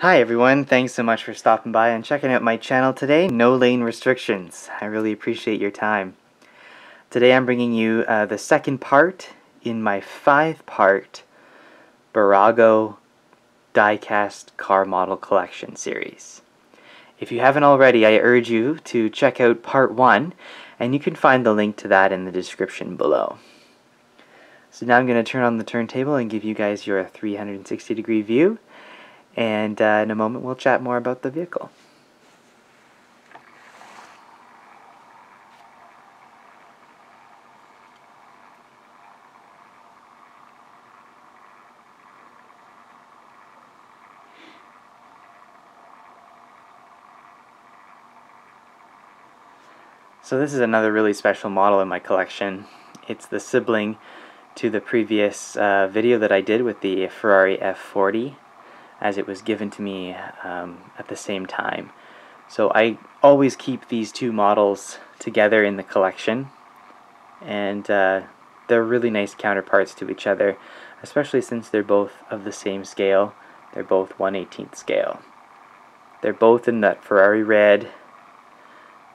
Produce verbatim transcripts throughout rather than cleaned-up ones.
Hi everyone, thanks so much for stopping by and checking out my channel today, No Lane Restrictions. I really appreciate your time. Today I'm bringing you uh, the second part in my five-part Bburago diecast car model collection series. If you haven't already, I urge you to check out part one, and you can find the link to that in the description below. So now I'm going to turn on the turntable and give you guys your three sixty degree view. And uh, in a moment, we'll chat more about the vehicle. So this is another really special model in my collection. It's the sibling to the previous uh, video that I did with the Ferrari F forty, as it was given to me um, at the same time. So I always keep these two models together in the collection, and uh, they're really nice counterparts to each other, especially since they're both of the same scale. They're both one eighteenth scale. They're both in that Ferrari red,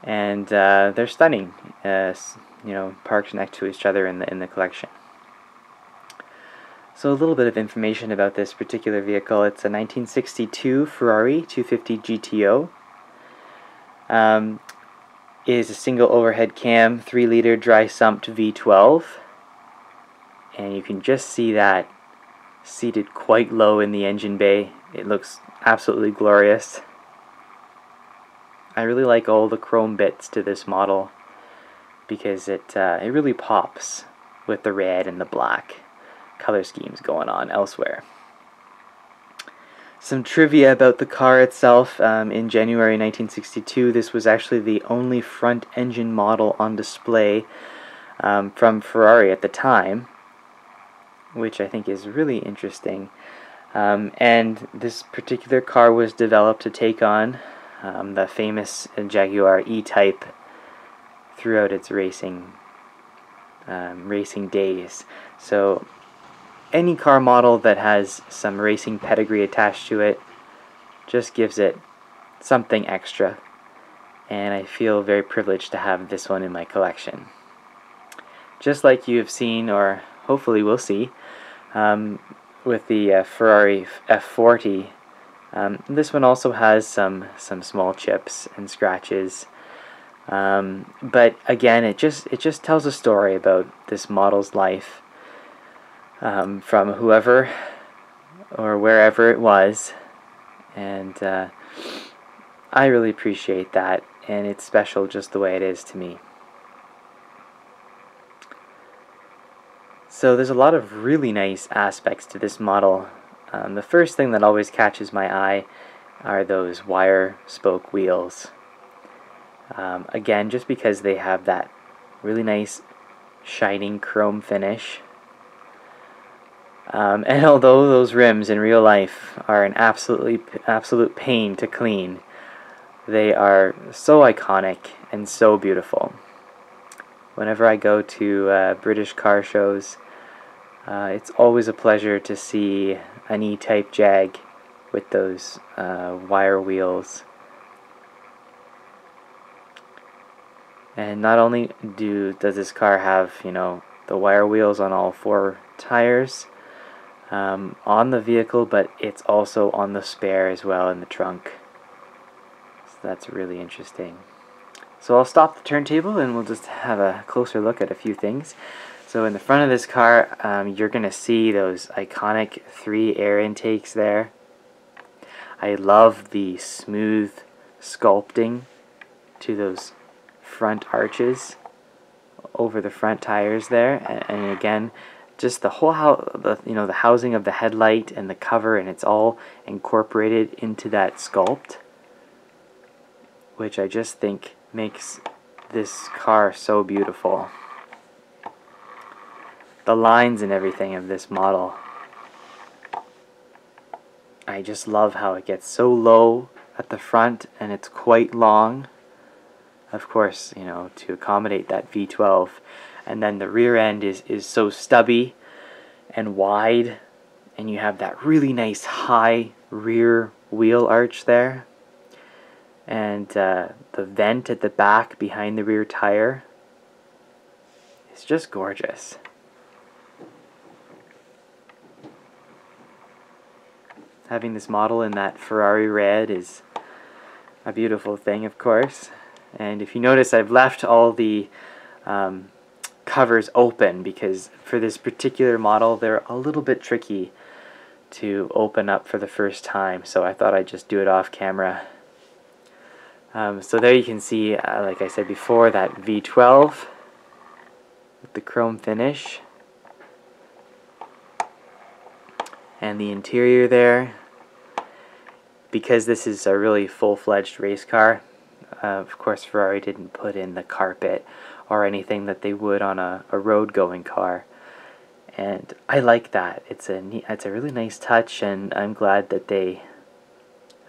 and uh, they're stunning, uh, you know, parked next to each other in the, in the collection. So a little bit of information about this particular vehicle. It's a nineteen sixty-two Ferrari two fifty G T O. Um, it is a single overhead cam, three liter dry sumped V twelve. And you can just see that seated quite low in the engine bay. It looks absolutely glorious. I really like all the chrome bits to this model because it, uh, it really pops with the red and the black color schemes going on elsewhere. Some trivia about the car itself. Um, in January nineteen sixty-two, this was actually the only front engine model on display um, from Ferrari at the time, which I think is really interesting. Um, and this particular car was developed to take on um, the famous Jaguar E-Type throughout its racing um, racing days. So any car model that has some racing pedigree attached to it just gives it something extra, and I feel very privileged to have this one in my collection. Just like you have seen, or hopefully will see, um, with the uh, Ferrari F forty, um, this one also has some, some small chips and scratches. Um, but again, it just, it just tells a story about this model's life. Um, from whoever or wherever it was, and uh, I really appreciate that, and it's special just the way it is to me. So there's a lot of really nice aspects to this model. Um, the first thing that always catches my eye are those wire spoke wheels. Um, again, just because they have that really nice shining chrome finish. Um, and although those rims in real life are an absolutely absolute pain to clean, they are so iconic and so beautiful. Whenever I go to uh, British car shows, uh, it's always a pleasure to see an E-Type Jag with those uh, wire wheels. And not only do does this car have, you know, the wire wheels on all four tires, Um, on the vehicle, but it's also on the spare as well in the trunk. So that's really interesting. So I'll stop the turntable and we'll just have a closer look at a few things. So in the front of this car, um, you're gonna see those iconic three air intakes there. I love the smooth sculpting to those front arches over the front tires there, and, and again, just the whole how the you know the housing of the headlight and the cover, and it's all incorporated into that sculpt, which I just think makes this car so beautiful. The lines and everything of this model, I just love how it gets so low at the front and it's quite long, of course, you know, to accommodate that V twelve. And then the rear end is, is so stubby and wide and you have that really nice high rear wheel arch there, and uh, the vent at the back behind the rear tire. It's just gorgeous. Having this model in that Ferrari red is a beautiful thing, of course. And if you notice, I've left all the um, covers open, because for this particular model they're a little bit tricky to open up for the first time, so I thought I'd just do it off camera. Um, so there you can see, uh, like I said before, that V twelve with the chrome finish, and the interior there. Because this is a really full-fledged race car, uh, of course Ferrari didn't put in the carpet or anything that they would on a, a road-going car, and I like that. It's a neat, it's a really nice touch, and I'm glad that they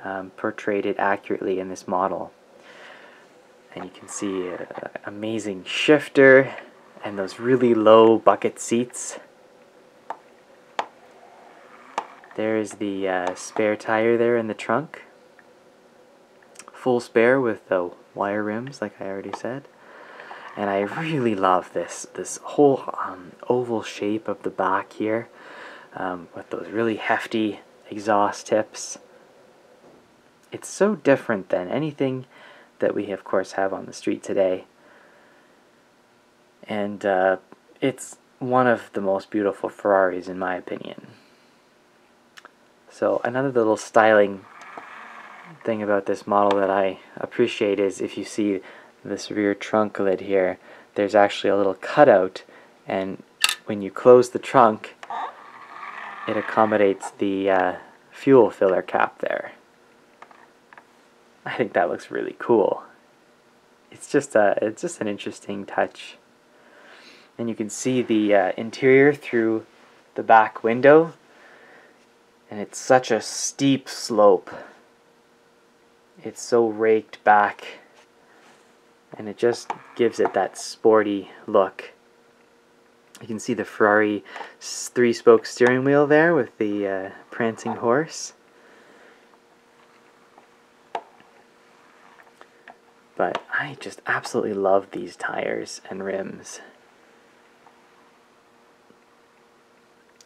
um, portrayed it accurately in this model. And you can see an amazing shifter and those really low bucket seats. There's the uh, spare tire there in the trunk, full spare with the wire rims, like I already said. And I really love this this whole um, oval shape of the back here, um, with those really hefty exhaust tips. It's so different than anything that we, of course, have on the street today. And uh, it's one of the most beautiful Ferraris, in my opinion. So another little styling thing about this model that I appreciate is, if you see this rear trunk lid here, there's actually a little cutout, and when you close the trunk it accommodates the uh, fuel filler cap there. I think that looks really cool. It's just a, it's just an interesting touch. And you can see the uh, interior through the back window, and it's such a steep slope. It's so raked back, and it just gives it that sporty look. You can see the Ferrari three-spoke steering wheel there with the uh, prancing horse. But I just absolutely love these tires and rims.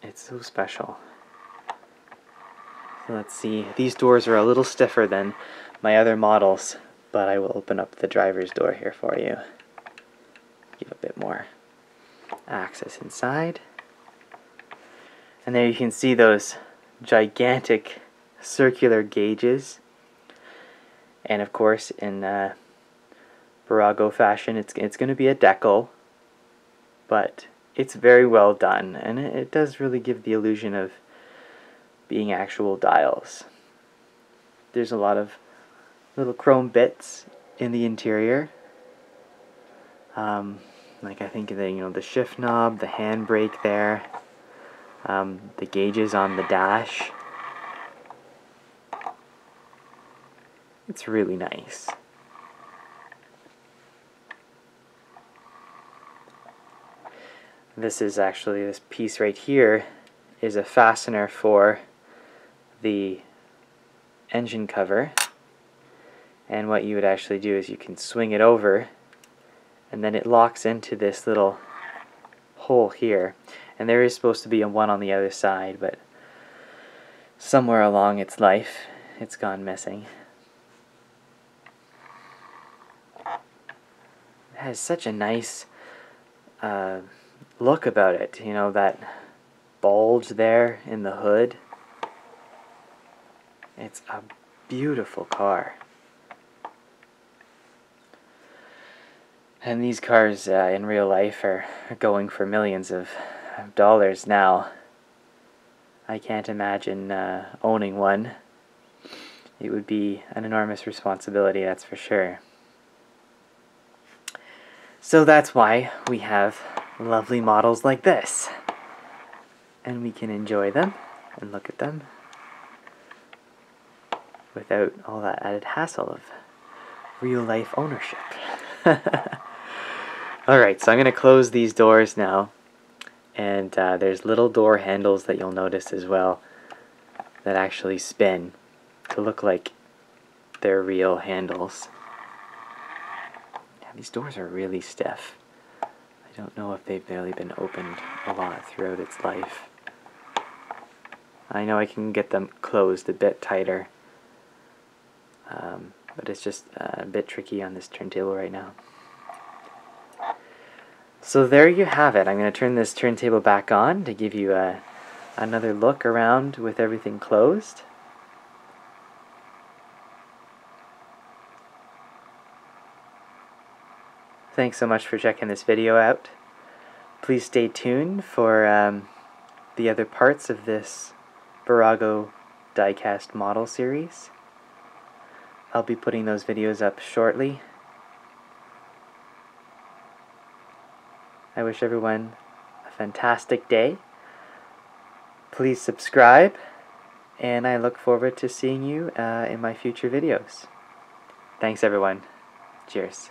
It's so special. So let's see, these doors are a little stiffer than my other models, but I will open up the driver's door here for you. Give a bit more access inside. And there you can see those gigantic circular gauges. And of course, in uh, Bburago fashion, it's, it's going to be a deco, but it's very well done, and it, it does really give the illusion of being actual dials. There's a lot of little chrome bits in the interior, um, like I think the you know the shift knob, the handbrake there, um, the gauges on the dash. It's really nice. This is actually, this piece right here is a fastener for the engine cover. And what you would actually do is you can swing it over, and then it locks into this little hole here. And there is supposed to be a one on the other side, but somewhere along its life it's gone missing. It has such a nice uh, look about it, you know, that bulge there in the hood. It's a beautiful car. And these cars uh, in real life are going for millions of dollars now. I can't imagine uh, owning one. It would be an enormous responsibility, that's for sure. So that's why we have lovely models like this. And we can enjoy them and look at them without all that added hassle of real life ownership. Alright, so I'm going to close these doors now and uh, there's little door handles that you'll notice as well that actually spin to look like they're real handles. Yeah, these doors are really stiff. I don't know if they've barely been opened a lot throughout its life. I know I can get them closed a bit tighter, um, but it's just uh, a bit tricky on this turntable right now. So there you have it. I'm going to turn this turntable back on to give you a, another look around with everything closed. Thanks so much for checking this video out. Please stay tuned for um, the other parts of this Bburago diecast model series. I'll be putting those videos up shortly. I wish everyone a fantastic day. Please subscribe, and I look forward to seeing you uh, in my future videos. Thanks everyone. Cheers.